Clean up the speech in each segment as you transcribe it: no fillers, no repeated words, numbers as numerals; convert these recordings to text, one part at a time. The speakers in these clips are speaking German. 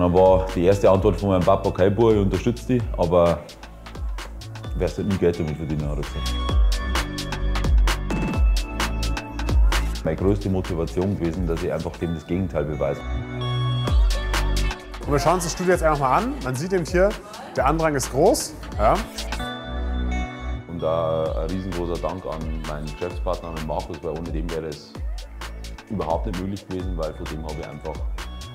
Und dann war die erste Antwort von meinem Papa: Kai Bur, ich unterstütze dich, aber wärst du nie Geld damit verdienen oder so. Meine größte Motivation gewesen, dass ich einfach dem das Gegenteil beweise. Und wir schauen uns das Studio jetzt einfach mal an. Man sieht eben hier, der Andrang ist groß. Ja. Und ein riesengroßer Dank an meinen Geschäftspartner, an Markus, weil ohne den wäre es überhaupt nicht möglich gewesen, weil von dem habe ich einfach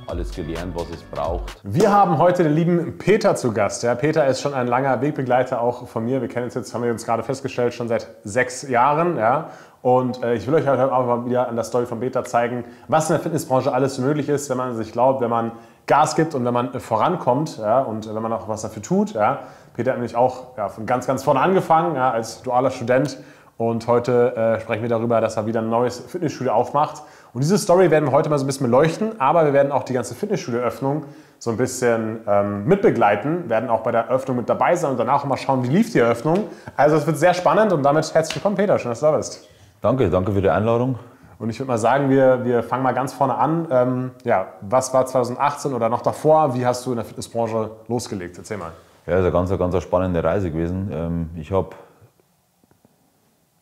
alles gelernt, was es braucht. Wir haben heute den lieben Peter zu Gast. Ja, Peter ist schon ein langer Wegbegleiter auch von mir. Wir kennen uns jetzt, haben wir uns gerade festgestellt, schon seit 6 Jahren. Ja. Und ich will euch heute auch mal wieder an der Story von Peter zeigen, was in der Fitnessbranche alles möglich ist, wenn man sich glaubt, wenn man Gas gibt und wenn man vorankommt, ja, und wenn man auch was dafür tut. Ja. Peter hat nämlich auch von ganz, ganz vorne angefangen, ja, als dualer Student. Und heute sprechen wir darüber, dass er wieder ein neues Fitnessstudio aufmacht. Und diese Story werden wir heute mal so ein bisschen beleuchten, aber wir werden auch die ganze Fitnessstudio-Öffnung so ein bisschen mitbegleiten, werden auch bei der Öffnung mit dabei sein und danach mal schauen, wie lief die Öffnung. Also es wird sehr spannend und damit herzlich willkommen, Peter, schön, dass du da bist. Danke, danke für die Einladung. Und ich würde mal sagen, wir fangen mal ganz vorne an. Ja, was war 2018 oder noch davor? Wie hast du in der Fitnessbranche losgelegt? Erzähl mal. Ja, das ist eine ganz spannende Reise gewesen. Ich habe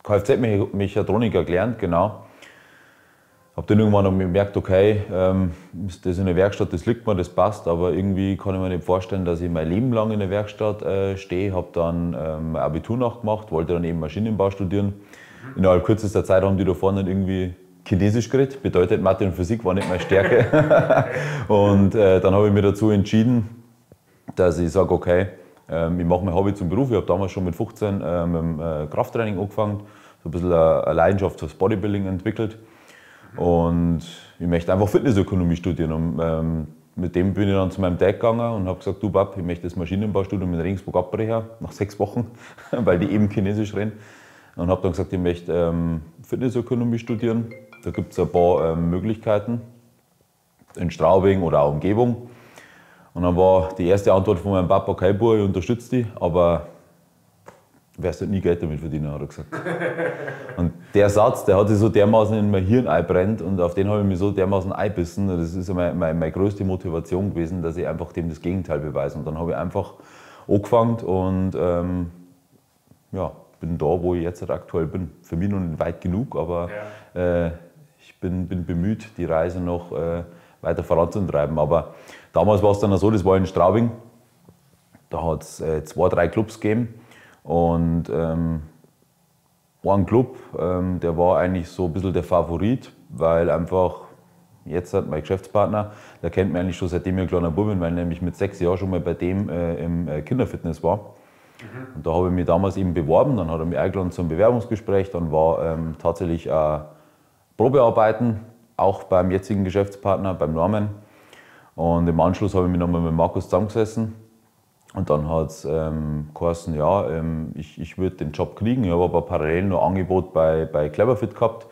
Kfz-Mechatroniker gelernt, genau. Habe dann irgendwann gemerkt, okay, das in der Werkstatt, das liegt mir, das passt, aber irgendwie kann ich mir nicht vorstellen, dass ich mein Leben lang in der Werkstatt stehe. Habe dann Abitur nachgemacht, wollte dann eben Maschinenbau studieren. Innerhalb kürzester Zeit haben die da vorne dann irgendwie Chinesisch geredet, bedeutet Mathe und Physik war nicht meine Stärke. Und dann habe ich mir dazu entschieden, dass ich sage, okay, ich mache mein Hobby zum Beruf. Ich habe damals schon mit 15 mit dem Krafttraining angefangen, so ein bisschen eine Leidenschaft fürs Bodybuilding entwickelt. Und ich möchte einfach Fitnessökonomie studieren. Und mit dem bin ich dann zu meinem Dad gegangen und habe gesagt, du Bab, ich möchte das Maschinenbaustudium in Regensburg abbrechen, nach 6 Wochen, weil die eben Chinesisch reden. Und habe dann gesagt, ich möchte Fitnessökonomie studieren. Da gibt es ein paar Möglichkeiten in Straubing oder auch Umgebung. Und dann war die erste Antwort von meinem Papa: Kai Bur, ich unterstütze dich, aber wärst du nie Geld damit verdienen, hat er gesagt. Und der Satz, der hat sich so dermaßen in mein Hirn einbrennt und auf den habe ich mich so dermaßen einbissen. Das ist meine größte Motivation gewesen, dass ich einfach dem das Gegenteil beweise. Und dann habe ich einfach angefangen und ja, bin da, wo ich jetzt halt aktuell bin. Für mich noch nicht weit genug, aber ja, ich bin bemüht, die Reise noch weiter voranzutreiben. Aber damals war es dann so, das war in Straubing, da hat es 2, 3 Clubs gegeben. Und ein Club, der war eigentlich so ein bisschen der Favorit, weil einfach jetzt hat mein Geschäftspartner, der kennt mich eigentlich schon seitdem ich ein kleiner Bub bin, weil ich nämlich mit 6 Jahren schon mal bei dem im Kinderfitness war. Mhm. Und da habe ich mich damals eben beworben, dann hat er mich eingeladen zum Bewerbungsgespräch, dann war tatsächlich Probearbeiten, auch beim jetzigen Geschäftspartner, beim Norman. Und im Anschluss habe ich mich nochmal mit Markus zusammengesessen. Und dann hat es geheißen, ja, ich würde den Job kriegen. Ich habe aber parallel noch ein Angebot bei Clever Fit gehabt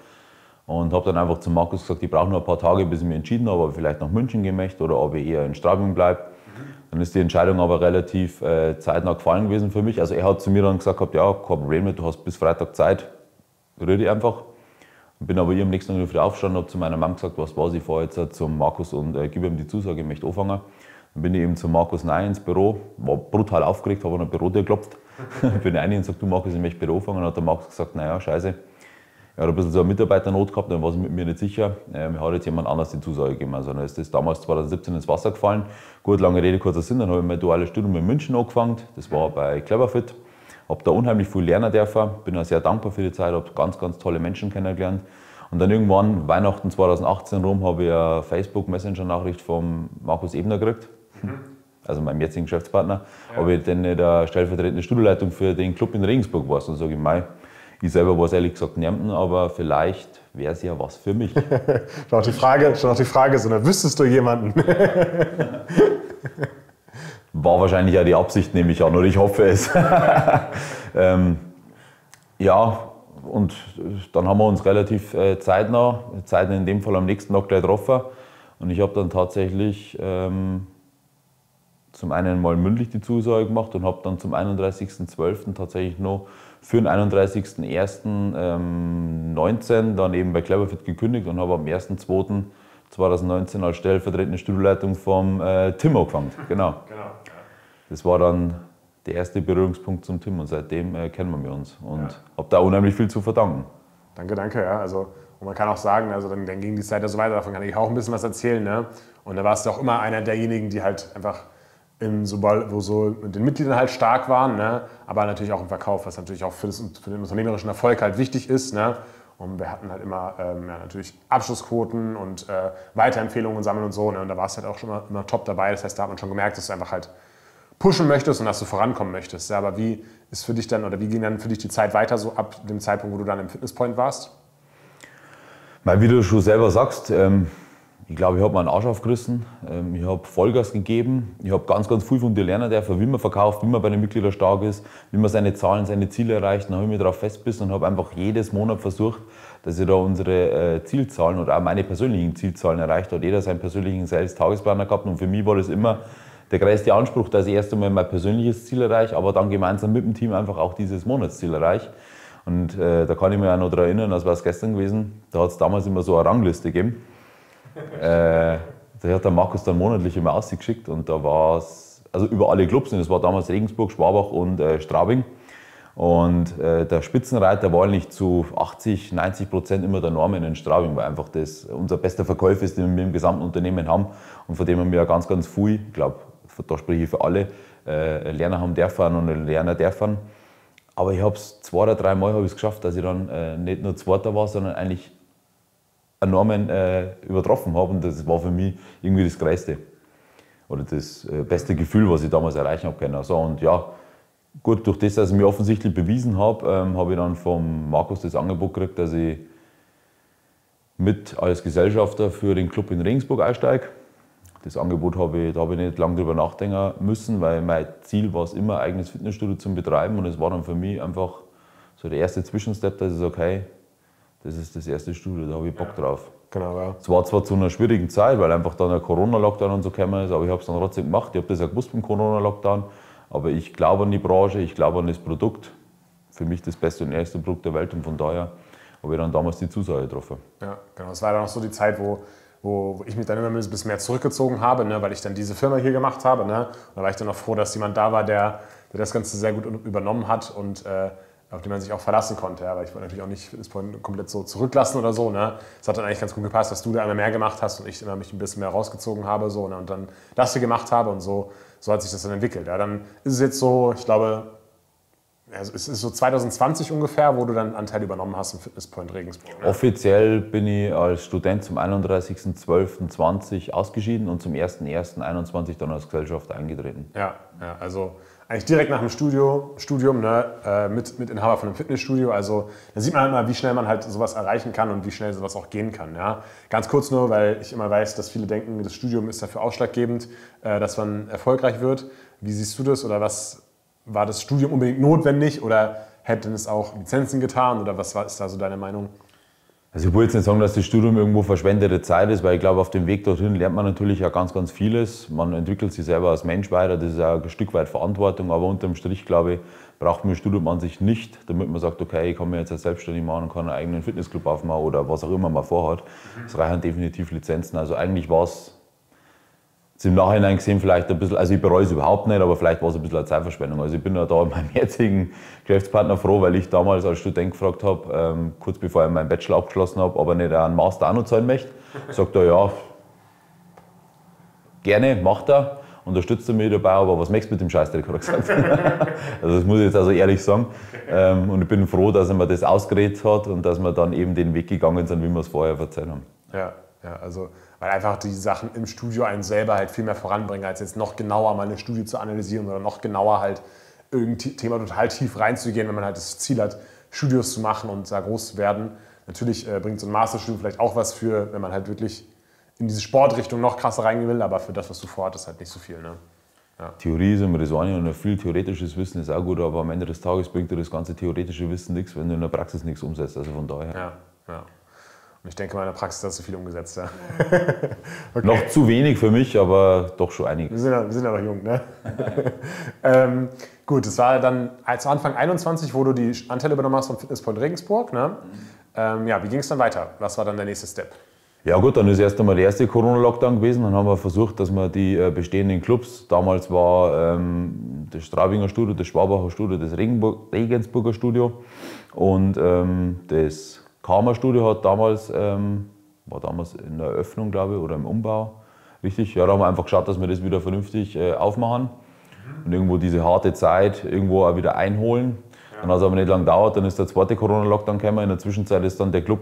und habe dann einfach zu Markus gesagt, ich brauche noch ein paar Tage, bis ich mich entschieden habe, ob ich vielleicht nach München gehen möchte oder ob ich eher in Straubing bleibe. Dann ist die Entscheidung aber relativ zeitnah gefallen gewesen für mich. Also er hat zu mir dann gesagt, ja, kein Problem mehr, du hast bis Freitag Zeit, rühr dich einfach. Bin aber ich am nächsten Tag wieder aufgestanden und habe zu meiner Mama gesagt, was war's, ich fahre jetzt zum Markus und gebe ihm die Zusage, ich möchte anfangen. Dann bin ich eben zu Markus rein ins Büro, war brutal aufgeregt, habe an ein Büro geklopft. Bin rein und sagte, du Markus, ich möchte Büro anfangen. Und dann hat der Markus gesagt, naja, scheiße. Er hat ein bisschen so eine Mitarbeiternot gehabt, dann war es mit mir nicht sicher. Mir hat jetzt jemand anders die Zusage gegeben. Also dann ist das damals 2017 ins Wasser gefallen. Gut, lange Rede, kurzer Sinn, dann habe ich mein duales Studium in München angefangen. Das war bei Clever Fit. Habe da unheimlich viel lernen dürfen, bin auch sehr dankbar für die Zeit, habe ganz tolle Menschen kennengelernt. Und dann irgendwann, Weihnachten 2018 rum, habe ich eine Facebook-Messenger-Nachricht von Markus Ebner gekriegt, also meinem jetzigen Geschäftspartner, ja, ob ich denn nicht der stellvertretende Studioleitung für den Club in Regensburg war. Und sage ich, mei, ich selber war es ehrlich gesagt niemanden, aber vielleicht wäre es ja was für mich. Schon auch die Frage ist, oder wüsstest du jemanden? War wahrscheinlich ja die Absicht, nehme ich an, oder ich hoffe es. Ja, und dann haben wir uns relativ zeitnah in dem Fall am nächsten Tag gleich getroffen. Und ich habe dann tatsächlich zum einen mal mündlich die Zusage gemacht und habe dann zum 31.12. tatsächlich noch für den 31.01.19 dann eben bei Clever Fit gekündigt und habe am 1.2. 2019 als stellvertretende Studioleitung vom Tim angefangen. Genau. Genau. Das war dann der erste Berührungspunkt zum Tim und seitdem kennen wir uns und habe da unheimlich viel zu verdanken. Danke, danke. Ja. Also, und man kann auch sagen, also dann ging die Zeit ja so weiter, davon kann ich auch ein bisschen was erzählen. Ne? Und da warst du auch immer einer derjenigen, die halt einfach wo so mit den Mitgliedern halt stark waren, ne? Aber natürlich auch im Verkauf, was natürlich auch für den unternehmerischen Erfolg halt wichtig ist. Ne? Und wir hatten halt immer natürlich Abschlussquoten und Weiterempfehlungen sammeln und so. Ne? Und da warst du halt auch schon immer top dabei. Das heißt, da hat man schon gemerkt, dass du einfach halt pushen möchtest und dass du vorankommen möchtest. Ja, aber wie ist für dich dann, oder wie ging dann für dich die Zeit weiter, so ab dem Zeitpunkt, wo du dann im Fitnesspoint warst? Weil, wie du schon selber sagst, ich glaube, ich habe meinen Arsch aufgerissen, ich habe Vollgas gegeben, ich habe ganz, ganz viel von dir lernen dürfen, wie man verkauft, wie man bei den Mitgliedern stark ist, wie man seine Zahlen, seine Ziele erreicht. Dann habe ich mich darauf festgebissen und habe einfach jedes Monat versucht, dass ich da unsere Zielzahlen oder auch meine persönlichen Zielzahlen erreicht habe. Jeder seinen persönlichen Sales-Tagesplaner gehabt und für mich war das immer der größte Anspruch, dass ich erst einmal mein persönliches Ziel erreiche, aber dann gemeinsam mit dem Team einfach auch dieses Monatsziel erreiche. Und da kann ich mich auch noch daran erinnern, das war es gestern gewesen, da hat es damals immer so eine Rangliste gegeben. Da hat der Markus dann monatlich immer ausgeschickt und da war es, also über alle Clubs, und das war damals Regensburg, Schwabach und Straubing. Und der Spitzenreiter war eigentlich zu 80–90% immer der Norman in Straubing, weil einfach das unser bester Verkäufer ist, den wir im gesamten Unternehmen haben und von dem haben wir ja ganz, ganz viel, ich glaube, da spreche ich für alle, Lerner haben dürfen und Lerner dürfen. Aber ich habe es 2 oder 3 Mal geschafft, dass ich dann nicht nur Zweiter war, sondern eigentlich Norman übertroffen habe und das war für mich irgendwie das Größte oder das beste Gefühl, was ich damals erreichen habe können. Also, und ja, gut, durch das, dass ich mich offensichtlich bewiesen habe, habe ich dann vom Markus das Angebot gekriegt, dass ich mit als Gesellschafter für den Club in Regensburg einsteige. Das Angebot da habe ich nicht lange drüber nachdenken müssen, weil mein Ziel war es immer, ein eigenes Fitnessstudio zu betreiben und es war dann für mich einfach so der erste Zwischenstep, dass ich sage, hey, das ist das erste Studio, da habe ich Bock drauf. Genau, ja. Es war zwar zu einer schwierigen Zeit, weil einfach dann der Corona-Lockdown und so gekommen ist, aber ich habe es dann trotzdem gemacht. Ich habe das auch gewusst beim Corona-Lockdown, aber ich glaube an die Branche, ich glaube an das Produkt. Für mich das beste und erste Produkt der Welt und von daher habe ich dann damals die Zusage getroffen. Ja, genau. Es war dann auch so die Zeit, wo ich mich dann immer ein bisschen mehr zurückgezogen habe, ne, weil ich dann diese Firma hier gemacht habe. Ne. Da war ich dann auch froh, dass jemand da war, der das Ganze sehr gut übernommen hat und auf die man sich auch verlassen konnte. Ja, weil ich wollte natürlich auch nicht Fitnesspoint komplett so zurücklassen oder so. Ne. Es hat dann eigentlich ganz gut gepasst, dass du da immer mehr gemacht hast und ich immer mich ein bisschen mehr rausgezogen habe so, ne, und dann das hier gemacht habe und so hat sich das dann entwickelt. Ja, dann ist es jetzt so, ich glaube, also es ist so 2020 ungefähr, wo du dann Anteil übernommen hast im Fitnesspoint Regensburg. Ne? Offiziell bin ich als Student zum 31.12.20 ausgeschieden und zum 1.1.21 dann als Gesellschaft eingetreten. Ja, also eigentlich direkt nach dem Studium, ne, Mitinhaber von einem Fitnessstudio. Also da sieht man halt mal, wie schnell man halt sowas erreichen kann und wie schnell sowas auch gehen kann. Ja? Ganz kurz nur, weil ich immer weiß, dass viele denken, das Studium ist dafür ausschlaggebend, dass man erfolgreich wird. Wie siehst du das oder was? War das Studium unbedingt notwendig oder hätten es auch Lizenzen getan? Oder was ist da so deine Meinung? Also ich will jetzt nicht sagen, dass das Studium irgendwo verschwendete Zeit ist, weil ich glaube, auf dem Weg dorthin lernt man natürlich auch ganz, ganz vieles. Man entwickelt sich selber als Mensch weiter, das ist auch ein Stück weit Verantwortung. Aber unterm Strich, glaube ich, braucht man das Studium an sich nicht, damit man sagt, okay, ich kann mich jetzt als selbstständig machen und kann einen eigenen Fitnessclub aufmachen oder was auch immer man vorhat. Es reichen definitiv Lizenzen. Also eigentlich war es im Nachhinein gesehen vielleicht ein bisschen, also ich bereue es überhaupt nicht, aber vielleicht war es ein bisschen eine Zeitverschwendung. Also ich bin ja da mit meinem jetzigen Geschäftspartner froh, weil ich damals als Student gefragt habe, kurz bevor ich meinen Bachelor abgeschlossen habe, ob er nicht einen Master auch noch zahlen möchte. Sagt er, ja, gerne, macht er, unterstützt er mich dabei, aber was möchtest du mit dem Scheißdreck, hat er gesagt. Also das muss ich jetzt also ehrlich sagen. Und ich bin froh, dass er mir das ausgeredet hat und dass wir dann eben den Weg gegangen sind, wie wir es vorher erzählt haben. Ja, also weil einfach die Sachen im Studio einen selber halt viel mehr voranbringen, als jetzt noch genauer mal eine Studie zu analysieren oder noch genauer halt irgendein Thema total tief reinzugehen, wenn man halt das Ziel hat, Studios zu machen und da groß zu werden. Natürlich bringt so ein Masterstudium vielleicht auch was für, wenn man halt wirklich in diese Sportrichtung noch krasser reingehen will, aber für das, was du vorhattest, halt nicht so viel. Ne? Ja. Theorie ist immer das eine und viel theoretisches Wissen ist auch gut, aber am Ende des Tages bringt dir das ganze theoretische Wissen nichts, wenn du in der Praxis nichts umsetzt, also von daher. Ja. Und ich denke mal, in der Praxis hast du viel umgesetzt. Ja. Okay. Noch zu wenig für mich, aber doch schon einiges. Wir sind ja noch jung, ne? Gut, es war dann als Anfang 21, wo du die Anteile übernommen hast von Fitnesspoint Regensburg. Ne? Ja, wie ging es dann weiter? Was war dann der nächste Step? Ja gut, dann ist erst einmal der erste Corona-Lockdown gewesen. Dann haben wir versucht, dass wir die bestehenden Clubs, damals war das Straubinger Studio, das Schwabacher Studio, das Regensburger Studio und das Karmer Studio hat damals, war damals in der Eröffnung, glaube ich, oder im Umbau, richtig? Ja, da haben wir einfach geschaut, dass wir das wieder vernünftig aufmachen und irgendwo diese harte Zeit irgendwo auch wieder einholen. Ja. Dann hat es aber nicht lange gedauert, dann ist der zweite Corona-Lockdown gekommen. In der Zwischenzeit ist dann der Club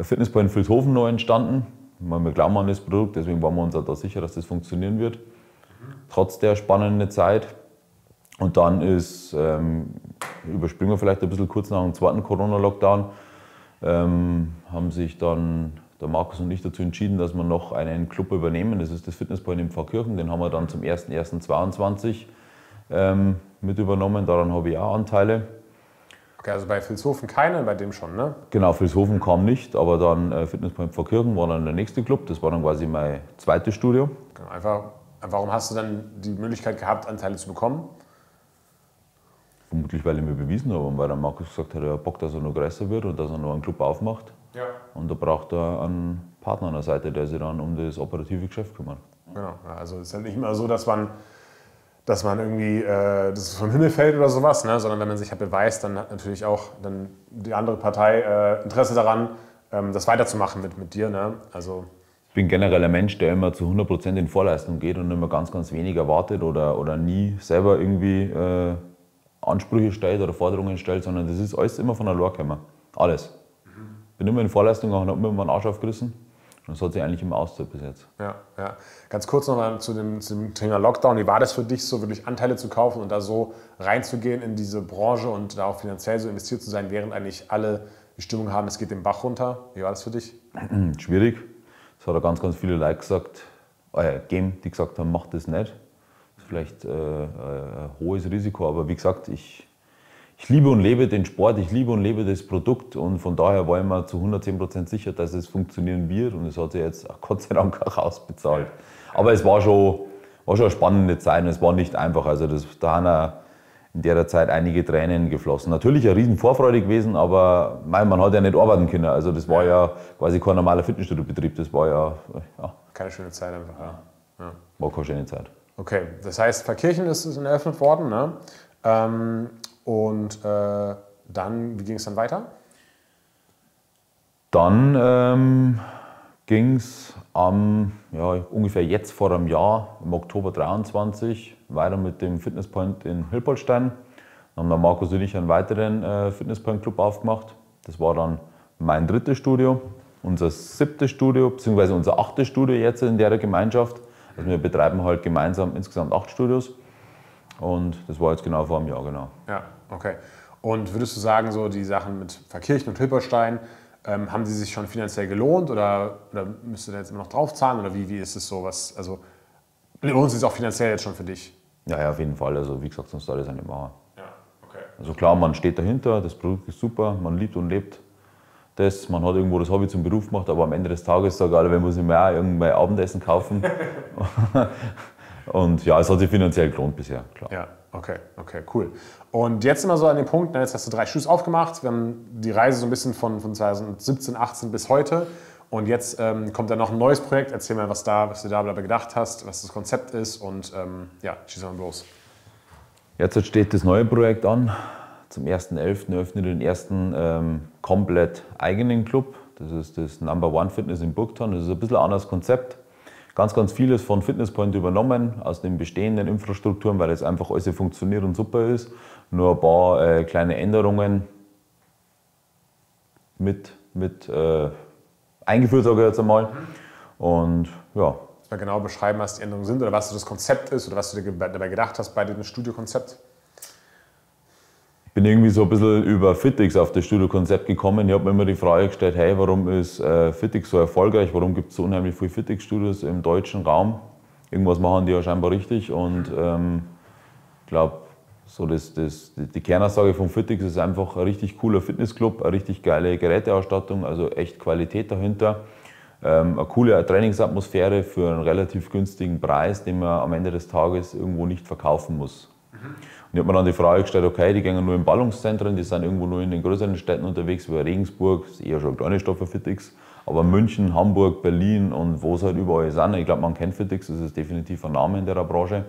Fitnesspoint Vilshofen neu entstanden. Wir glauben an das Produkt, deswegen waren wir uns auch da sicher, dass das funktionieren wird. Trotz der spannenden Zeit. Und dann ist, überspringen wir vielleicht ein bisschen kurz nach dem zweiten Corona-Lockdown, haben sich dann der Markus und ich dazu entschieden, dass wir noch einen Club übernehmen. Das ist das Fitnesspoint in Pfarrkirchen. Den haben wir dann zum 01.01.22 mit übernommen. Daran habe ich auch Anteile. Okay, also bei Vilshofen keine, bei dem schon, ne? Genau, Vilshofen kam nicht, aber dann Fitnesspoint Pfarrkirchen war dann der nächste Club. Das war dann quasi mein zweites Studio. Genau, einfach, warum hast du dann die Möglichkeit gehabt, Anteile zu bekommen? Vermutlich, weil ich mir bewiesen habe und weil der Markus gesagt hat, er hat Bock, dass er noch größer wird und dass er noch einen Club aufmacht. Ja. Und da braucht er einen Partner an der Seite, der sich dann um das operative Geschäft kümmert. Genau, also es ist ja nicht immer so, dass man irgendwie, das vom Himmel fällt oder sowas, ne? Sondern wenn man sich halt beweist, dann hat natürlich auch dann die andere Partei Interesse daran, das weiterzumachen mit dir. Ne? Also ich bin generell ein Mensch, der immer zu 100% in Vorleistung geht und immer ganz, ganz wenig erwartet oder nie selber irgendwie Ansprüche stellt oder Forderungen stellt, sondern das ist alles immer von der Lore gekommen. Alles. Ich bin immer in Vorleistung, habe immer meinen Arsch aufgerissen. Das hat sich eigentlich immer ausgezahlt bis jetzt. Ja, ja. Ganz kurz nochmal zu dem Thema Lockdown. Wie war das für dich, so wirklich Anteile zu kaufen und da so reinzugehen in diese Branche und da auch finanziell so investiert zu sein, während eigentlich alle die Stimmung haben, es geht den Bach runter? Wie war das für dich? Schwierig. Es hat auch ganz, ganz viele Leute gesagt, die gesagt haben, macht das nicht. Das ist vielleicht ein hohes Risiko, aber wie gesagt, ich liebe und lebe den Sport, ich liebe und lebe das Produkt und von daher war ich mir zu 110% sicher, dass es funktionieren wird und es hat sich jetzt Gott sei Dank auch ausbezahlt. Aber es war schon eine spannende Zeit und es war nicht einfach, also da haben in der Zeit einige Tränen geflossen. Natürlich eine riesen Vorfreude gewesen, aber man hat ja nicht arbeiten können, also das war ja quasi kein normaler Fitnessstudiobetrieb, das war ja. Keine schöne Zeit einfach, ja. War keine schöne Zeit. Okay, das heißt, Pfarrkirchen ist eröffnet worden, ne? Und dann, wie ging es dann weiter? Dann ging es ungefähr jetzt vor einem Jahr, im Oktober 23, weiter mit dem Fitnesspoint in Hilpoltstein. Dann haben der Markus und ich einen weiteren Fitnesspoint-Club aufgemacht. Das war dann mein drittes Studio, unser siebtes Studio, beziehungsweise unser achtes Studio jetzt in der Gemeinschaft. Also wir betreiben halt gemeinsam insgesamt 8 Studios. Und das war jetzt genau vor einem Jahr, genau. Ja, okay. Und würdest du sagen, so die Sachen mit Pfarrkirchen und Hilperstein, haben die sich schon finanziell gelohnt oder müsst ihr da jetzt immer noch drauf zahlen? Oder wie ist es so? Also lohnt sich auch finanziell jetzt schon für dich? Ja, auf jeden Fall. Also wie gesagt, sonst soll ich das nicht machen. Ja, okay. Also klar, man steht dahinter, das Produkt ist super, man liebt und lebt das. Man hat irgendwo das Hobby zum Beruf gemacht, aber am Ende des Tages sagt alle, wir müssen mehr irgendwann Abendessen kaufen. Und ja, es hat sich finanziell gelohnt bisher, klar. Ja, okay, cool. Und jetzt immer so an dem Punkt, jetzt hast du 3 Studios aufgemacht, wir haben die Reise so ein bisschen von 2017, 18 bis heute und jetzt kommt dann noch ein neues Projekt. Erzähl mal, was du dabei gedacht hast, was das Konzept ist und schieß mal los. Jetzt steht das neue Projekt an. Zum 1.11. eröffnet den ersten komplett eigenen Club. Das ist das Number One Fitness in Burgthann. Das ist ein bisschen ein anderes Konzept. Ganz, ganz vieles von Fitnesspoint übernommen, aus den bestehenden Infrastrukturen, weil es einfach alles funktioniert und super ist. Nur ein paar kleine Änderungen mit eingeführt, sage ich jetzt einmal. Und ja. Kannst du mal genau beschreiben, was die Änderungen sind oder was das Konzept ist oder was du dir dabei gedacht hast bei dem Studiokonzept? Ich bin irgendwie so ein bisschen über FITIX auf das Studiokonzept gekommen. Ich habe mir immer die Frage gestellt, hey, warum ist FITIX so erfolgreich? Warum gibt es so unheimlich viele FITIX-Studios im deutschen Raum? Irgendwas machen die ja scheinbar richtig. Und ich glaube, so die Kernaussage von FITIX ist einfach ein richtig cooler Fitnessclub, eine richtig geile Geräteausstattung, also echt Qualität dahinter. Eine coole Trainingsatmosphäre für einen relativ günstigen Preis, den man am Ende des Tages irgendwo nicht verkaufen muss. Und ich habe mir dann die Frage gestellt, okay, die gehen nur in Ballungszentren, die sind irgendwo nur in den größeren Städten unterwegs, wie Regensburg, das ist eher schon eine kleine Stadt für FITIX, Aber München, Hamburg, Berlin und wo es halt überall ist. Ich glaube, man kennt FITIX, das ist definitiv ein Name in der Branche.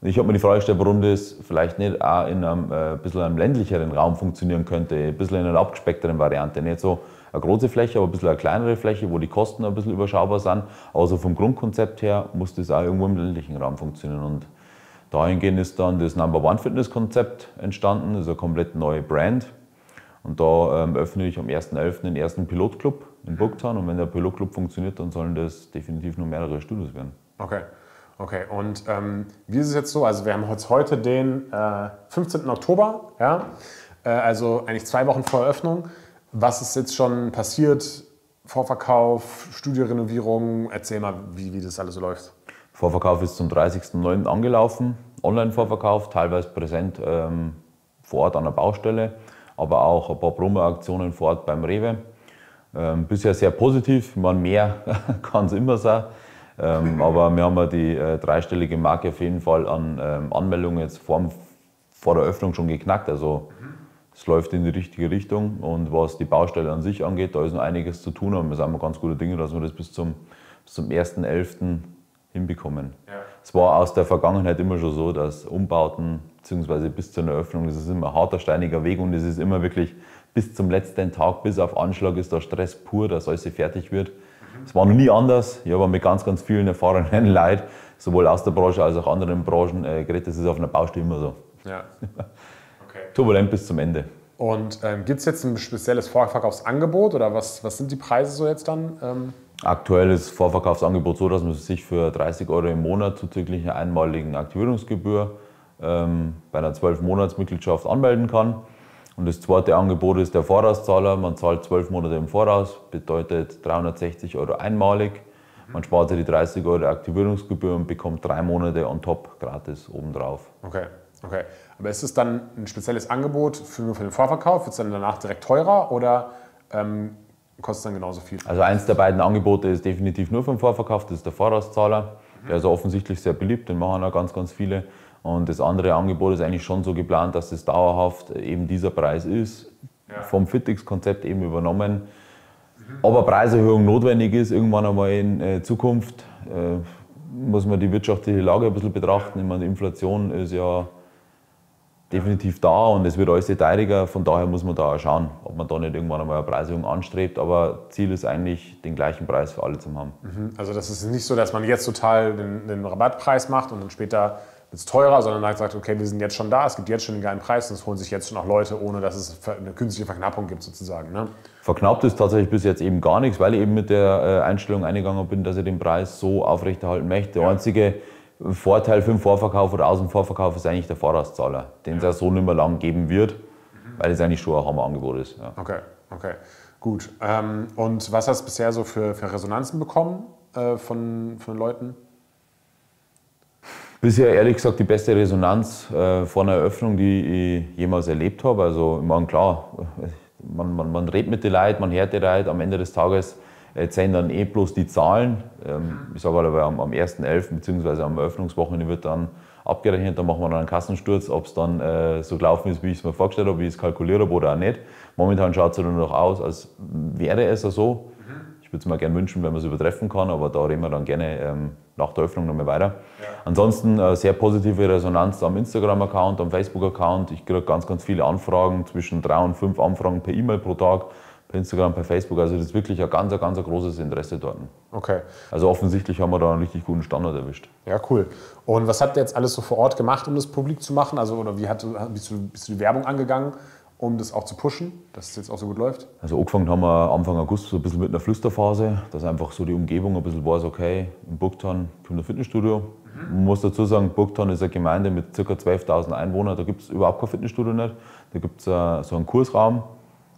Und ich habe mir die Frage gestellt, warum das vielleicht nicht auch in einem bisschen einem ländlicheren Raum funktionieren könnte, ein bisschen in einer abgespeckteren Variante. Nicht so eine große Fläche, aber ein bisschen eine kleinere Fläche, wo die Kosten ein bisschen überschaubar sind. Also vom Grundkonzept her muss das auch irgendwo im ländlichen Raum funktionieren. Und dahingehend ist dann das Number One Fitness Konzept entstanden, das ist eine komplett neue Brand. Und da öffne ich am 1.11. den ersten Pilotclub in Burgtan. Und wenn der Pilotclub funktioniert, dann sollen das definitiv nur mehrere Studios werden. Okay. Okay, und wie ist es jetzt so? Also wir haben heute den 15. Oktober, ja? Also eigentlich 2 Wochen vor Eröffnung. Was ist jetzt schon passiert? Vorverkauf, Studiorenovierung, erzähl mal, wie das alles so läuft. Vorverkauf ist zum 30.09. angelaufen, Online-Vorverkauf, teilweise präsent vor Ort an der Baustelle, aber auch ein paar Promo-Aktionen vor Ort beim Rewe. Bisher sehr positiv, man mehr kann es immer sein. Aber wir haben ja die dreistellige Marke auf jeden Fall an Anmeldungen jetzt vor der Öffnung schon geknackt. Also es läuft in die richtige Richtung. Und was die Baustelle an sich angeht, da ist noch einiges zu tun. Aber wir sind ganz gute Dinge, dass wir das bis zum 1.11. hinbekommen. Ja. Es war aus der Vergangenheit immer schon so, dass Umbauten bzw. bis zur Eröffnung, das ist immer ein harter, steiniger Weg. Und es ist immer wirklich bis zum letzten Tag, bis auf Anschlag ist da Stress pur, dass alles fertig wird. Es war noch nie anders. Ich habe mit ganz vielen erfahrenen Leuten, sowohl aus der Branche als auch anderen Branchen, geredet. Das ist auf einer Baustelle immer so. Ja. Okay. Turbulent bis zum Ende. Und gibt es jetzt ein spezielles Vorverkaufsangebot oder was sind die Preise so jetzt dann? Aktuell ist das Vorverkaufsangebot so, dass man sich für 30 € im Monat zuzüglich einer einmaligen Aktivierungsgebühr bei einer 12-Monats-Mitgliedschaft anmelden kann. Und das zweite Angebot ist der Vorauszahler. Man zahlt 12 Monate im Voraus, bedeutet 360 € einmalig. Man spart sich die 30 € Aktivierungsgebühr und bekommt 3 Monate on top gratis obendrauf. Okay, okay. Aber ist es dann ein spezielles Angebot für den Vorverkauf? Wird es dann danach direkt teurer oder kostet es dann genauso viel? Also eins der beiden Angebote ist definitiv nur für den Vorverkauf, das ist der Vorauszahler. Der ist offensichtlich sehr beliebt, den machen auch ganz viele. Und das andere Angebot ist eigentlich schon so geplant, dass das dauerhaft eben dieser Preis ist, ja, vom FITIX-Konzept eben übernommen. Ob eine Preiserhöhung notwendig ist, irgendwann einmal in Zukunft, muss man die wirtschaftliche Lage ein bisschen betrachten. Ich meine, die Inflation ist ja definitiv da und es wird alles teuriger. Von daher muss man da auch schauen, ob man da nicht irgendwann einmal eine Preiserhöhung anstrebt. Aber Ziel ist eigentlich, den gleichen Preis für alle zu haben. Also das ist nicht so, dass man jetzt total den Rabattpreis macht und dann später wird es teurer, sondern man sagt, okay, wir sind jetzt schon da, es gibt jetzt schon einen geilen Preis und es holen sich jetzt schon auch Leute, ohne dass es eine künstliche Verknappung gibt sozusagen. Ne? Verknappt ist tatsächlich bis jetzt eben gar nichts, weil ich eben mit der Einstellung eingegangen bin, dass ich den Preis so aufrechterhalten möchte. Ja. Der einzige Vorteil für den Vorverkauf oder aus dem Vorverkauf ist eigentlich der Vorauszahler, den es ja so nicht mehr lang geben wird, weil es eigentlich schon ein Hammerangebot ist. Ja. Okay, okay, gut. Und was hast du bisher so für Resonanzen bekommen von Leuten? Bisher ehrlich gesagt die beste Resonanz vor einer Eröffnung, die ich jemals erlebt habe. Also ich meine, klar, man redet mit den Leuten, man hört die Leute, am Ende des Tages zählen dann eh bloß die Zahlen. Ich sage aber am 1.11. bzw. am Eröffnungswochenende wird dann abgerechnet, dann machen wir dann einen Kassensturz, ob es dann so gelaufen ist, wie ich es mir vorgestellt habe, wie ich es kalkuliert habe oder auch nicht. Momentan schaut es nur noch aus, als wäre es ja so. Ich würde es mir gerne wünschen, wenn man es übertreffen kann, aber da reden wir dann gerne nach der Öffnung noch mal weiter. Ja. Ansonsten sehr positive Resonanz am Instagram-Account, am Facebook-Account. Ich kriege ganz viele Anfragen, zwischen 3 und 5 Anfragen per E-Mail pro Tag, per Instagram, per Facebook. Also das ist wirklich ein ganz großes Interesse dort. Okay. Also offensichtlich haben wir da einen richtig guten Standard erwischt. Ja, cool. Und was habt ihr jetzt alles so vor Ort gemacht, um das publik zu machen? Also oder bist du die Werbung angegangen, um das auch zu pushen, dass es jetzt auch so gut läuft? Also angefangen haben wir Anfang August so ein bisschen mit einer Flüsterphase, dass einfach so die Umgebung ein bisschen weiß, okay, in Burgtan kommt ein Fitnessstudio. Man muss dazu sagen, Burgtan ist eine Gemeinde mit ca. 12.000 Einwohnern, da gibt es überhaupt kein Fitnessstudio nicht. Da gibt es so einen Kursraum,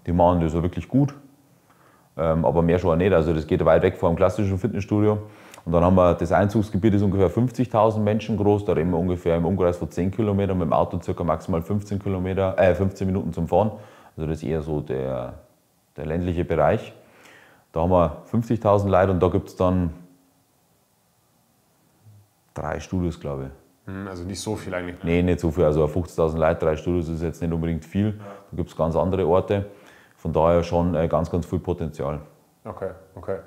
die machen das ja wirklich gut, aber mehr schon auch nicht, also das geht weit weg vom klassischen Fitnessstudio. Und dann haben wir, das Einzugsgebiet ist ungefähr 50.000 Menschen groß, da reden wir ungefähr im Umkreis von 10 Kilometern, mit dem Auto ca. maximal 15 Minuten zum Fahren. Also das ist eher so der ländliche Bereich. Da haben wir 50.000 Leute und da gibt es dann 3 Studios, glaube ich. Also nicht so viel eigentlich. Nee, nicht so viel. Also 50.000 Leute, 3 Studios ist jetzt nicht unbedingt viel. Da gibt es ganz andere Orte. Von daher schon ganz viel Potenzial. Okay, okay.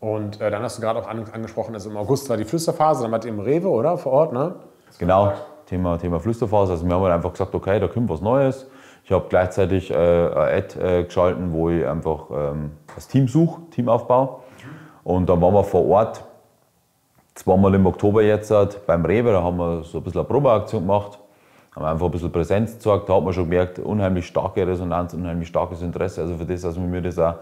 Und dann hast du gerade auch angesprochen, also im August war die Flüsterphase, dann war die im Rewe, oder? Vor Ort, ne? Genau, Thema Flüsterphase. Also wir haben halt einfach gesagt, okay, da kommt was Neues. Ich habe gleichzeitig eine Ad geschalten, wo ich einfach das Team suche, Teamaufbau. Und dann waren wir vor Ort, zweimal im Oktober jetzt beim Rewe, da haben wir so ein bisschen eine Probeaktion gemacht, haben einfach ein bisschen Präsenz gezeigt, da hat man schon gemerkt, unheimlich starke Resonanz, unheimlich starkes Interesse. Also für das, dass wir mir das auch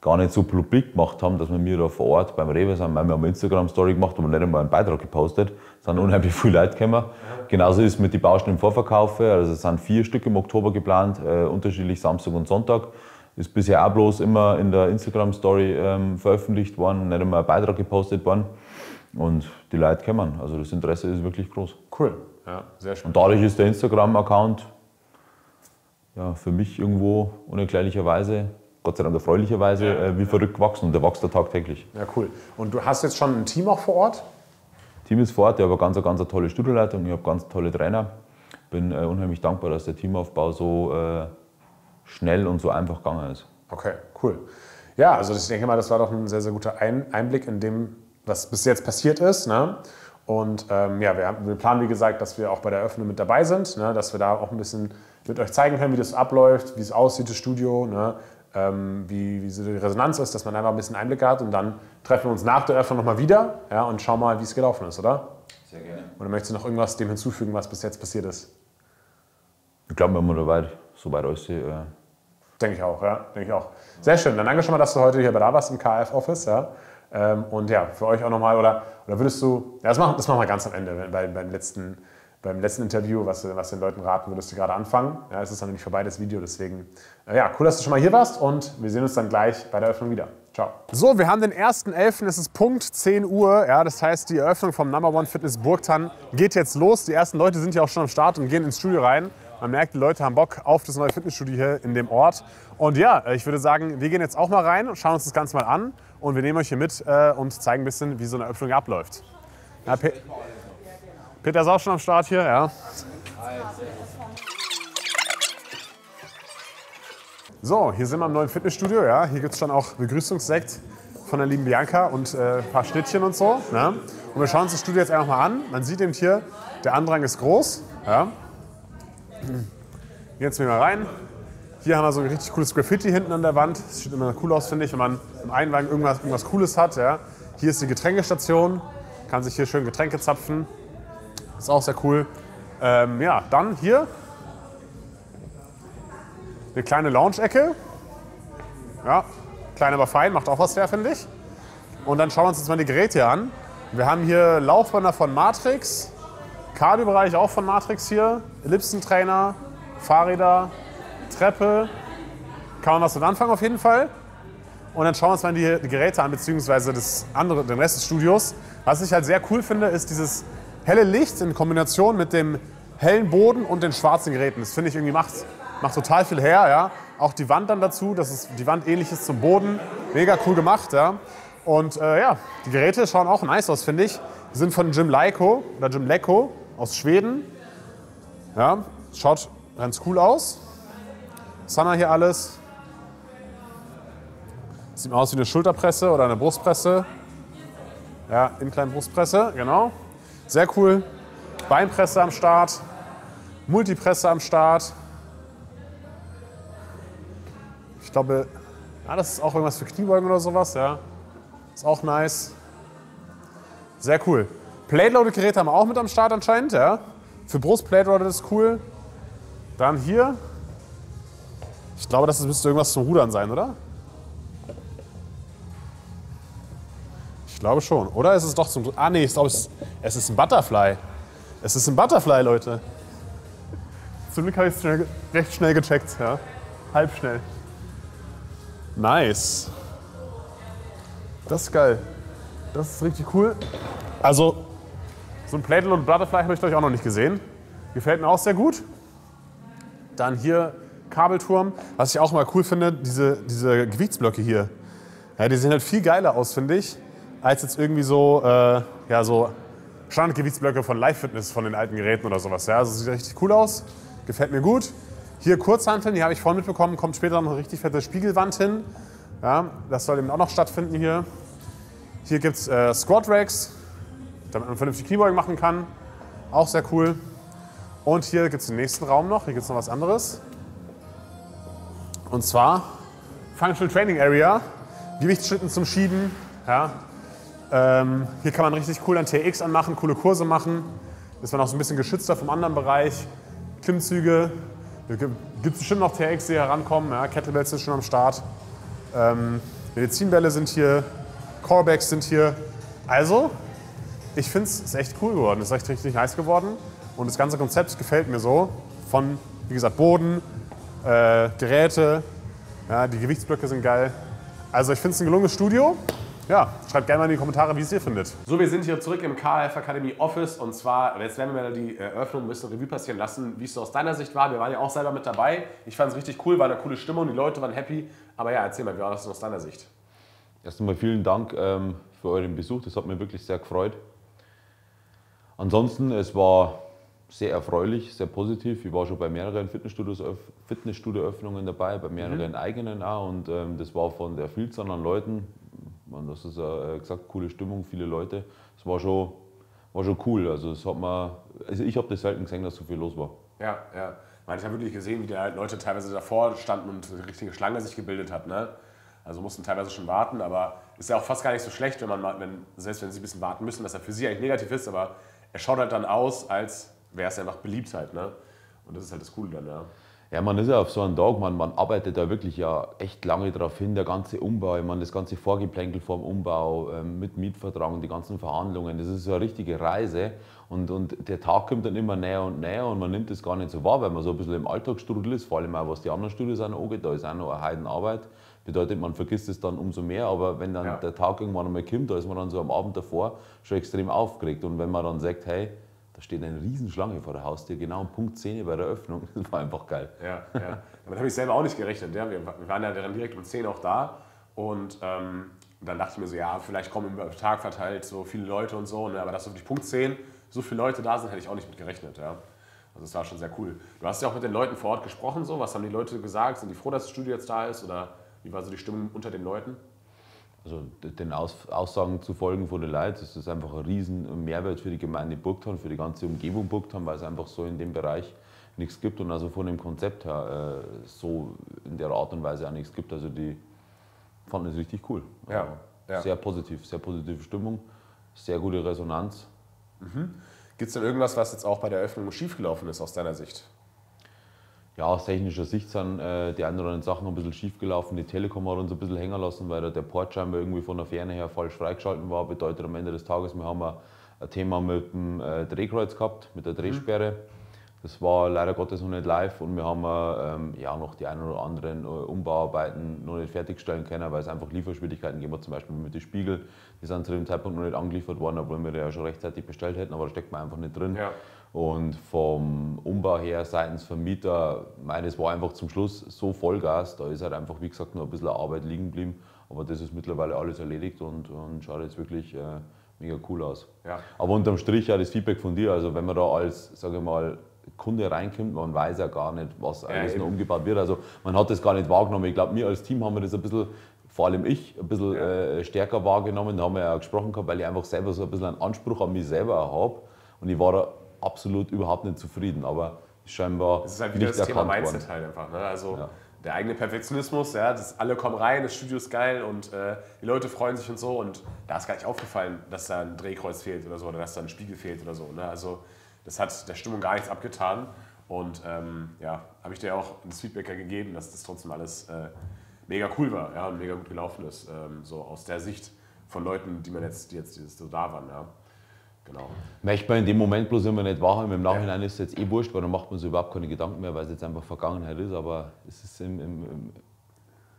gar nicht so publik gemacht haben, dass wir mir da vor Ort beim Rewe sind, weil wir haben eine Instagram-Story gemacht und nicht einmal einen Beitrag gepostet, es sind unheimlich viele Leute gekommen. Genauso ist es mit den Baustellen im Vorverkauf, also es sind 4 Stück im Oktober geplant, unterschiedlich Samstag und Sonntag. Ist bisher auch bloß immer in der Instagram-Story veröffentlicht worden, nicht einmal ein Beitrag gepostet worden. Und die Leute kommen, also das Interesse ist wirklich groß. Cool, ja, sehr schön. Und dadurch ist der Instagram-Account ja, für mich irgendwo unerklärlicherweise, Gott sei Dank erfreulicherweise, ja, wie verrückt gewachsen und der wächst da tagtäglich. Ja, cool. Und du hast jetzt schon ein Team auch vor Ort? Team ist vor Ort, ich habe eine ganz tolle Studioleitung, ich habe ganz tolle Trainer. Bin unheimlich dankbar, dass der Teamaufbau so schnell und so einfach gegangen ist. Okay, cool. Ja, also ich denke mal, das war doch ein sehr, sehr guter Einblick in dem, was bis jetzt passiert ist. Ne? Und ja, wir planen, wie gesagt, dass wir auch bei der Eröffnung mit dabei sind, ne? Dass wir da auch ein bisschen mit euch zeigen können, wie das abläuft, wie es aussieht, das Studio, ne? Wie so die Resonanz ist, dass man einfach ein bisschen Einblick hat. Und dann treffen wir uns nach der Eröffnung nochmal wieder, ja, und schauen mal, wie es gelaufen ist, oder? Sehr gerne. Oder möchtest du noch irgendwas dem hinzufügen, was bis jetzt passiert ist? Ich glaube, wir haben dabei, soweit euch sehe. Denke ich auch, ja, denke ich auch. Sehr schön, dann danke schon mal, dass du heute hier da warst im KAF-Office, ja. Und ja, für euch auch nochmal, oder würdest du, ja, das machen wir ganz am Ende, beim letzten Interview, was den Leuten raten würdest du gerade anfangen. Ja, es ist dann nämlich vorbei, das Video, deswegen, ja, cool, dass du schon mal hier warst und wir sehen uns dann gleich bei der Eröffnung wieder. Ciao. So, wir haben den 1.11., es ist Punkt 10 Uhr, ja, das heißt, die Eröffnung vom Number One Fitness Burgthann geht jetzt los. Die ersten Leute sind ja auch schon am Start und gehen ins Studio rein. Man merkt, die Leute haben Bock auf das neue Fitnessstudio hier in dem Ort. Und ja, ich würde sagen, wir gehen jetzt auch mal rein, schauen uns das Ganze mal an und wir nehmen euch hier mit und zeigen ein bisschen, wie so eine Eröffnung abläuft. Ja, Peter ist auch schon am Start hier, ja. So, hier sind wir im neuen Fitnessstudio, ja. Hier gibt es schon auch Begrüßungssekt von der lieben Bianca und ein paar Schnittchen und so. Ne? Und wir schauen uns das Studio jetzt einfach mal an. Man sieht eben hier, der Andrang ist groß, ja. Jetzt gehen wir mal rein. Hier haben wir so ein richtig cooles Graffiti hinten an der Wand. Das sieht immer cool aus, finde ich, wenn man im Einwagen irgendwas Cooles hat. Ja. Hier ist die Getränkestation. Kann sich hier schön Getränke zapfen. Ist auch sehr cool. Ja, dann hier eine kleine Lounge-Ecke. Ja, klein, aber fein. Macht auch was her, finde ich. Und dann schauen wir uns jetzt mal die Geräte an. Wir haben hier Laufbänder von Matrix. Cardio-Bereich auch von Matrix hier, Ellipsentrainer, Fahrräder, Treppe, kann man was mit anfangen auf jeden Fall. Und dann schauen wir uns mal die Geräte an, beziehungsweise den Rest des Studios. Was ich halt sehr cool finde, ist dieses helle Licht in Kombination mit dem hellen Boden und den schwarzen Geräten. Das finde ich irgendwie macht total viel her, ja. Auch die Wand dann dazu, dass es die Wand ähnlich ist zum Boden, mega cool gemacht, ja. Und ja, die Geräte schauen auch nice aus, finde ich. Die sind von Gymleco oder Gymleco aus Schweden. Ja, schaut ganz cool aus. Was haben wir hier alles? Sieht aus wie eine Schulterpresse oder eine Brustpresse. Ja, Incline Brustpresse, genau. Sehr cool. Beinpresse am Start. Multipresse am Start. Ich glaube, ja, das ist auch irgendwas für Kniebeugen oder sowas. Ja. Ist auch nice. Sehr cool. Plate-Loaded-Geräte haben wir auch mit am Start anscheinend. Ja. Für Brust-Plate-Loaded ist cool. Dann hier. Ich glaube, das müsste irgendwas zum Rudern sein, oder? Ich glaube schon. Oder ist es doch zum... Ah, nee, ich glaube, es ist ein Butterfly. Es ist ein Butterfly, Leute. Zum Glück habe ich es recht schnell gecheckt. Ja. Halb schnell. Nice. Das ist geil. Das ist richtig cool. Also, so ein Plate und Butterfly habe ich euch auch noch nicht gesehen. Gefällt mir auch sehr gut. Dann hier Kabelturm. Was ich auch mal cool finde, diese Gewichtsblöcke hier. Ja, die sehen halt viel geiler aus, finde ich, als jetzt irgendwie so, ja, so Standardgewichtsblöcke von Live Fitness, von den alten Geräten oder sowas. Ja, also sieht richtig cool aus. Gefällt mir gut. Hier Kurzhanteln, die habe ich vorhin mitbekommen, kommt später noch eine richtig fette Spiegelwand hin. Ja, das soll eben auch noch stattfinden hier. Hier gibt es Squat Racks, damit man vernünftig Kniebeugen machen kann. Auch sehr cool. Und hier gibt es den nächsten Raum noch. Hier gibt es noch was anderes. Und zwar Functional Training Area. Gewichtsschritten zum Schieben. Ja. Hier kann man richtig cool an TX anmachen, coole Kurse machen. Ist man auch so ein bisschen geschützter vom anderen Bereich. Klimmzüge. Hier gibt es bestimmt noch TX, die herankommen. Ja. Kettlebells sind schon am Start. Medizinbälle sind hier. Corebacks sind hier. Also, ich finde es echt cool geworden. Es ist echt richtig nice geworden. Und das ganze Konzept gefällt mir so. Von, wie gesagt, Boden, Geräte, ja, die Gewichtsblöcke sind geil. Also ich finde es ein gelungenes Studio. Ja, schreibt gerne mal in die Kommentare, wie ihr es hier findet. So, wir sind hier zurück im KAF Akademie Office und zwar, jetzt werden wir mal die Eröffnung ein bisschen Revue passieren lassen, wie es so aus deiner Sicht war. Wir waren ja auch selber mit dabei. Ich fand es richtig cool, war eine coole Stimmung, die Leute waren happy. Aber ja, erzähl mal, wie war das aus deiner Sicht? Erst einmal vielen Dank für euren Besuch, das hat mir wirklich sehr gefreut. Ansonsten, es war sehr erfreulich, sehr positiv. Ich war schon bei mehreren Fitnessstudio-Öffnungen dabei, bei mehreren eigenen auch. Und das war von der Vielzahl an Leuten, man, das ist gesagt, coole Stimmung, viele Leute. Es war schon cool. Also, das hat man, also ich habe das selten gesehen, dass so viel los war. Ja, ja. Ich habe wirklich gesehen, wie die Leute teilweise davor standen und eine richtige Schlange sich gebildet hat. Ne? Also mussten teilweise schon warten, aber ist ja auch fast gar nicht so schlecht, wenn man, selbst wenn sie ein bisschen warten müssen, dass er für sie eigentlich negativ ist, aber er schaut halt dann aus, als wäre es einfach Beliebtheit, ne? Und das ist halt das Coole dann, ja. Ja, man ist ja auf so einem Tag, man arbeitet da wirklich ja echt lange drauf hin, der ganze Umbau, ich meine, das ganze Vorgeplänkel vor dem Umbau, mit Mietvertrag und die ganzen Verhandlungen, das ist so eine richtige Reise und der Tag kommt dann immer näher und näher und man nimmt das gar nicht so wahr, weil man so ein bisschen im Alltagsstrudel ist, vor allem auch was die anderen Studios angeht, da ist auch noch eine Heidenarbeit, bedeutet, man vergisst es dann umso mehr, aber wenn dann ja der Tag irgendwann einmal kommt, da ist man dann so am Abend davor schon extrem aufgeregt und wenn man dann sagt, hey, da steht eine Riesenschlange vor der Haustür, genau um Punkt 10 bei der Öffnung. Das war einfach geil. Ja, ja. Damit habe ich selber auch nicht gerechnet. Ja. Wir waren ja dann direkt um 10 auch da. Und dann dachte ich mir so, ja, vielleicht kommen im Tag verteilt so viele Leute und so. Ne? Aber dass wirklich Punkt 10 so viele Leute da sind, hätte ich auch nicht mit gerechnet. Ja. Also das war schon sehr cool. Du hast ja auch mit den Leuten vor Ort gesprochen. So. Was haben die Leute gesagt? Sind die froh, dass das Studio jetzt da ist? Oder wie war so die Stimmung unter den Leuten? Also den Aussagen zu folgen von den Leuten, ist das einfach ein riesen Mehrwert für die Gemeinde Burgthann, für die ganze Umgebung Burgthann, weil es einfach so in dem Bereich nichts gibt und also von dem Konzept her so in der Art und Weise auch nichts gibt. Also die fanden es richtig cool. Ja, ja. Sehr positiv, sehr positive Stimmung, sehr gute Resonanz. Mhm. Gibt es denn irgendwas, was jetzt auch bei der Eröffnung schiefgelaufen ist aus deiner Sicht? Ja, aus technischer Sicht sind die ein oder anderen Sachen ein bisschen schief gelaufen. Die Telekom hat uns ein bisschen hängen lassen, weil der Port scheinbar irgendwie von der Ferne her falsch freigeschalten war. Bedeutet am Ende des Tages, wir haben ein Thema mit dem Drehkreuz gehabt, mit der Drehsperre. Das war leider Gottes noch nicht live und wir haben ja noch die ein oder anderen Umbauarbeiten noch nicht fertigstellen können, weil es einfach Lieferschwierigkeiten gibt, zum Beispiel mit den Spiegeln. Die sind zu dem Zeitpunkt noch nicht angeliefert worden, obwohl wir die ja schon rechtzeitig bestellt hätten, aber da steckt man einfach nicht drin. Ja. Und vom Umbau her seitens Vermieter, das war einfach zum Schluss so Vollgas, da ist halt einfach, wie gesagt, noch ein bisschen Arbeit liegen geblieben. Aber das ist mittlerweile alles erledigt und schaut jetzt wirklich mega cool aus. Ja. Aber unterm Strich auch das Feedback von dir, also wenn man da als, sage ich mal, Kunde reinkommt, man weiß ja gar nicht, was alles noch umgebaut wird. Also man hat das gar nicht wahrgenommen. Ich glaube, wir als Team haben wir das ein bisschen, vor allem ich, ein bisschen stärker wahrgenommen. Da haben wir ja auch gesprochen gehabt, weil ich einfach selber so ein bisschen einen Anspruch an mich selber habe. Und ich war da absolut überhaupt nicht zufrieden, aber scheinbar nicht erkannt worden. Das ist halt wieder das Thema Mindset halt einfach, ne? Also ja, der eigene Perfektionismus, ja, das, alle kommen rein, das Studio ist geil und die Leute freuen sich und so und da ist gar nicht aufgefallen, dass da ein Drehkreuz fehlt oder so oder dass da ein Spiegel fehlt oder so, ne? Also das hat der Stimmung gar nichts abgetan und ja, habe ich dir auch das Feedback gegeben, dass das trotzdem alles mega cool war, ja, und mega gut gelaufen ist, so aus der Sicht von Leuten, die man jetzt, die so da waren, ja. Genau. Möchte man in dem Moment bloß immer nicht wahrhaben, im Nachhinein ist es jetzt eh wurscht, weil dann macht man sich überhaupt keine Gedanken mehr, weil es jetzt einfach Vergangenheit ist, aber es ist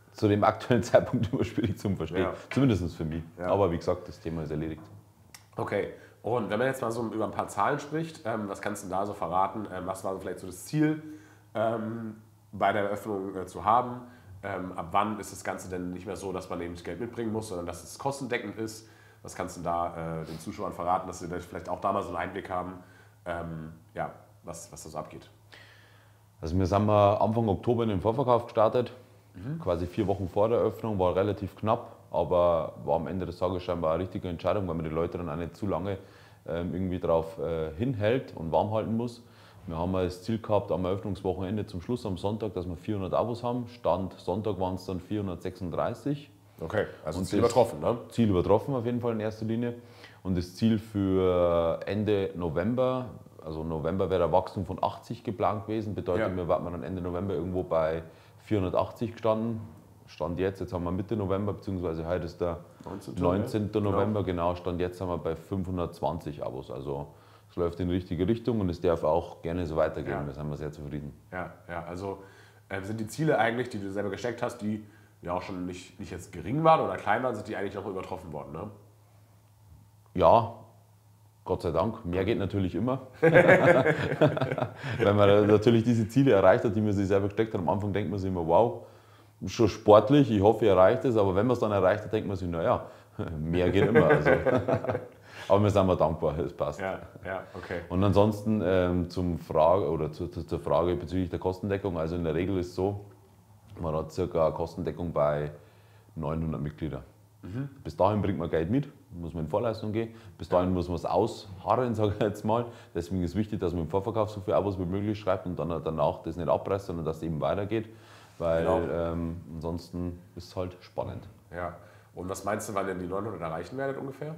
zu dem aktuellen Zeitpunkt immer schwierig zu verstehen, ja, zumindest für mich. Ja. Aber wie gesagt, das Thema ist erledigt. Okay, und wenn man jetzt mal so über ein paar Zahlen spricht, was kannst du da so verraten, was war so vielleicht so das Ziel bei der Eröffnung zu haben, ab wann ist das Ganze denn nicht mehr so, dass man eben das Geld mitbringen muss, sondern dass es kostendeckend ist? Was kannst du da den Zuschauern verraten, dass sie vielleicht auch da mal so einen Einblick haben, ja, was da so abgeht? Also wir sind Anfang Oktober in den Vorverkauf gestartet. quasi 4 Wochen vor der Eröffnung, war relativ knapp, aber war am Ende des Tages scheinbar eine richtige Entscheidung, weil man die Leute dann auch nicht zu lange irgendwie drauf hinhält und warm halten muss. Wir haben das Ziel gehabt am Eröffnungswochenende zum Schluss am Sonntag, dass wir 400 Abos haben. Stand Sonntag waren es dann 436. Okay, also Ziel übertroffen, ne? Ziel übertroffen auf jeden Fall in erster Linie. Und das Ziel für Ende November, also November wäre ein Wachstum von 80 geplant gewesen, bedeutet, wir waren dann Ende November irgendwo bei 480 gestanden. Stand jetzt haben wir Mitte November, beziehungsweise heute ist der 19. November, genau, Stand jetzt haben wir bei 520 Abos. Also es läuft in die richtige Richtung und es darf auch gerne so weitergehen. Ja. Da sind wir sehr zufrieden. Ja, ja. Also sind die Ziele eigentlich, die du selber gesteckt hast, die ja auch schon nicht jetzt gering waren oder klein waren, sind die eigentlich auch übertroffen worden, ne? Ja, Gott sei Dank. Mehr geht natürlich immer. Wenn man natürlich diese Ziele erreicht hat, die man sich selber gesteckt hat, am Anfang denkt man sich immer, wow, schon sportlich, ich hoffe, ich erreiche das. Aber wenn man es dann erreicht hat, denkt man sich, naja, mehr geht immer. Also. Aber wir sind mal dankbar, es passt. Ja, ja, okay. Und ansonsten zur Frage bezüglich der Kostendeckung. Also in der Regel ist es so, man hat circa eine Kostendeckung bei 900 Mitgliedern. Mhm. Bis dahin bringt man Geld mit, muss man in Vorleistung gehen. Bis dahin muss man es ausharren, sage ich jetzt mal. Deswegen ist wichtig, dass man im Vorverkauf so viele Abos wie möglich schreibt und dann danach das nicht abreißt, sondern dass es eben weitergeht. Weil ansonsten ist es halt spannend. Ja. Und was meinst du, wann ihr die 900 erreichen werdet ungefähr?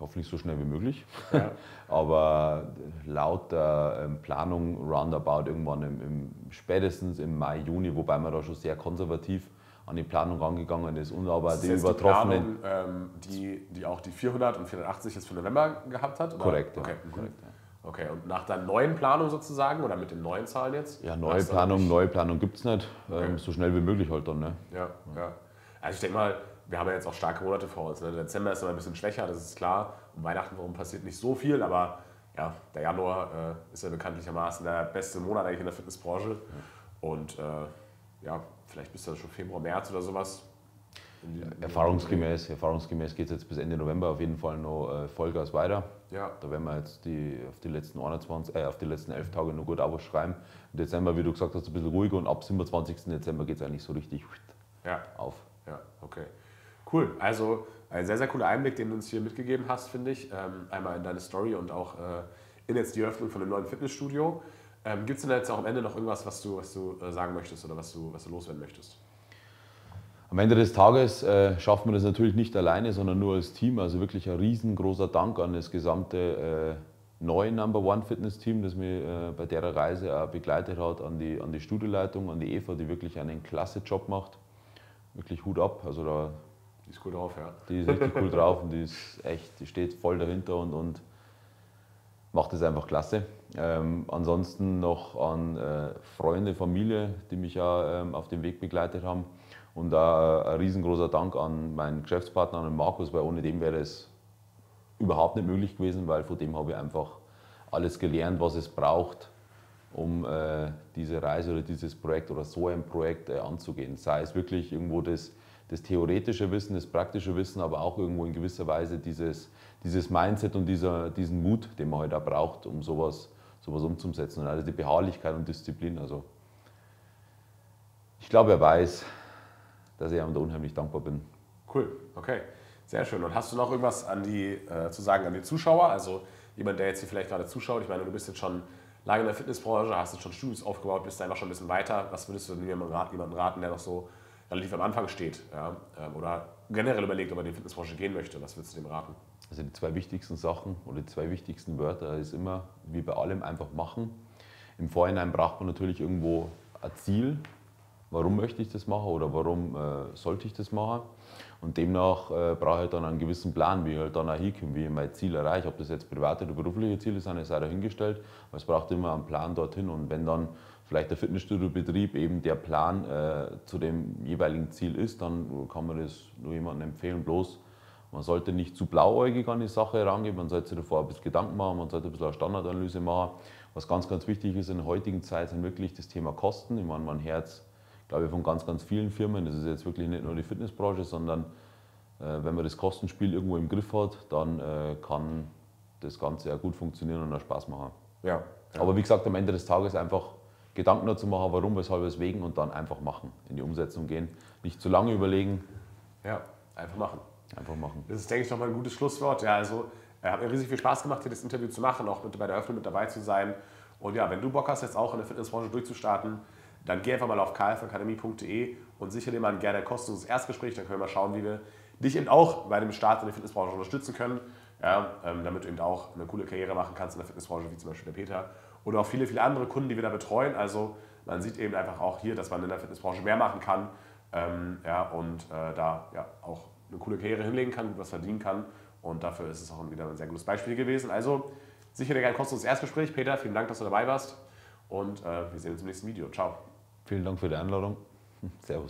Hoffentlich so schnell wie möglich. Ja. Aber laut der Planung roundabout irgendwann spätestens im Mai, Juni, wobei man da schon sehr konservativ an die Planung rangegangen ist. Und aber das ist die übertroffenen. Die Planung, die auch die 400 und 480 jetzt für November gehabt hat? Oder? Korrekt, ja. Okay. Korrekt, ja. Okay, und nach der neuen Planung sozusagen oder mit den neuen Zahlen jetzt? Ja, neue Planung gibt es nicht. Okay. So schnell wie möglich halt dann. Ne? Ja, ja. Also ich denke mal, wir haben ja jetzt auch starke Monate vor uns. Ne? Der Dezember ist immer ein bisschen schwächer, das ist klar. Um Weihnachten herum passiert nicht so viel, aber ja, der Januar ist ja bekanntlichermaßen der beste Monat eigentlich in der Fitnessbranche. Ja. Und ja, vielleicht bis dann schon Februar, März oder sowas. Erfahrungsgemäß geht es jetzt bis Ende November auf jeden Fall noch Vollgas weiter. Ja. Da werden wir jetzt auf die letzten 11 Tage noch gut Abos schreiben. Im Dezember, wie du gesagt hast, ein bisschen ruhiger und ab 27. Dezember geht es eigentlich so richtig auf. Ja, okay. Cool. Also ein sehr, sehr cooler Einblick, den du uns hier mitgegeben hast, finde ich. Einmal in deine Story und auch in jetzt die Eröffnung von dem neuen Fitnessstudio. Gibt es denn jetzt auch am Ende noch irgendwas, was du sagen möchtest oder was du loswerden möchtest? Am Ende des Tages schafft man das natürlich nicht alleine, sondern nur als Team. Also wirklich ein riesengroßer Dank an das gesamte neue Number One Fitness Team, das mich bei der Reise auch begleitet hat, an die Studioleitung, an die Eva, die wirklich einen klasse Job macht. Wirklich Hut ab. Also da, die ist cool drauf, ja. Die ist richtig cool drauf und die steht voll dahinter und macht das einfach klasse. Ansonsten noch an Freunde, Familie, die mich ja auf dem Weg begleitet haben. Und da ein riesengroßer Dank an meinen Geschäftspartner, an den Markus, weil ohne dem wäre es überhaupt nicht möglich gewesen, weil von dem habe ich einfach alles gelernt, was es braucht, um diese Reise oder dieses Projekt oder so ein Projekt anzugehen. Sei es wirklich irgendwo das theoretische Wissen, das praktische Wissen, aber auch irgendwo in gewisser Weise dieses Mindset und diesen Mut, den man halt auch braucht, um sowas umzusetzen. Und also die Beharrlichkeit und Disziplin. Also ich glaube, er weiß, dass ich ihm da unheimlich dankbar bin. Cool, okay, sehr schön. Und hast du noch irgendwas zu sagen an die Zuschauer? Also jemand, der jetzt hier vielleicht gerade zuschaut, ich meine, du bist jetzt schon lange in der Fitnessbranche, hast jetzt schon Studios aufgebaut, bist einfach schon ein bisschen weiter. Was würdest du denn jemandem raten, der noch so relativ am Anfang steht, ja? Oder generell überlegt, ob er in die Fitnessbranche gehen möchte? Was würdest du dem raten? Also die zwei wichtigsten Sachen oder die zwei wichtigsten Wörter ist immer, wie bei allem, einfach machen. Im Vorhinein braucht man natürlich irgendwo ein Ziel. Warum möchte ich das machen oder warum sollte ich das machen? Und demnach brauche ich dann einen gewissen Plan, wie ich halt dann auch hinkomme, wie ich mein Ziel erreiche. Ob das jetzt private oder berufliche Ziele sind, ist auch dahingestellt. Aber es braucht immer einen Plan dorthin. Und wenn dann vielleicht der Fitnessstudio-Betrieb eben der Plan zu dem jeweiligen Ziel ist, dann kann man das nur jemandem empfehlen. Bloß man sollte nicht zu blauäugig an die Sache herangehen, man sollte sich davor ein bisschen Gedanken machen, man sollte ein bisschen eine Standardanalyse machen. Was ganz, ganz wichtig ist in der heutigen Zeit, sind wirklich das Thema Kosten. Ich meine, mein Herz, glaube ich, von ganz, ganz vielen Firmen. Das ist jetzt wirklich nicht nur die Fitnessbranche, sondern wenn man das Kostenspiel irgendwo im Griff hat, dann kann das Ganze ja gut funktionieren und auch Spaß machen. Ja, ja. Aber wie gesagt, am Ende des Tages einfach Gedanken dazu machen, warum, weshalb, weswegen und dann einfach machen, in die Umsetzung gehen. Nicht zu lange überlegen. Ja, einfach machen. Einfach machen. Das ist, denke ich, nochmal ein gutes Schlusswort. Ja, also hat mir riesig viel Spaß gemacht, hier das Interview zu machen, auch mit bei der Eröffnung mit dabei zu sein. Und ja, wenn du Bock hast, jetzt auch in der Fitnessbranche durchzustarten, dann geh einfach mal auf kafakademie.de und sichere dir mal ein gerne kostenloses Erstgespräch. Dann können wir mal schauen, wie wir dich eben auch bei dem Start in der Fitnessbranche unterstützen können, ja, damit du eben auch eine coole Karriere machen kannst in der Fitnessbranche, wie zum Beispiel der Peter. Oder auch viele, viele andere Kunden, die wir da betreuen. Also man sieht eben einfach auch hier, dass man in der Fitnessbranche mehr machen kann da ja, auch eine coole Karriere hinlegen kann, gut was verdienen kann. Und dafür ist es auch wieder ein sehr gutes Beispiel gewesen. Also sicher dir ein kostenloses Erstgespräch. Peter, vielen Dank, dass du dabei warst. Und wir sehen uns im nächsten Video. Ciao. Vielen Dank für die Einladung. Servus.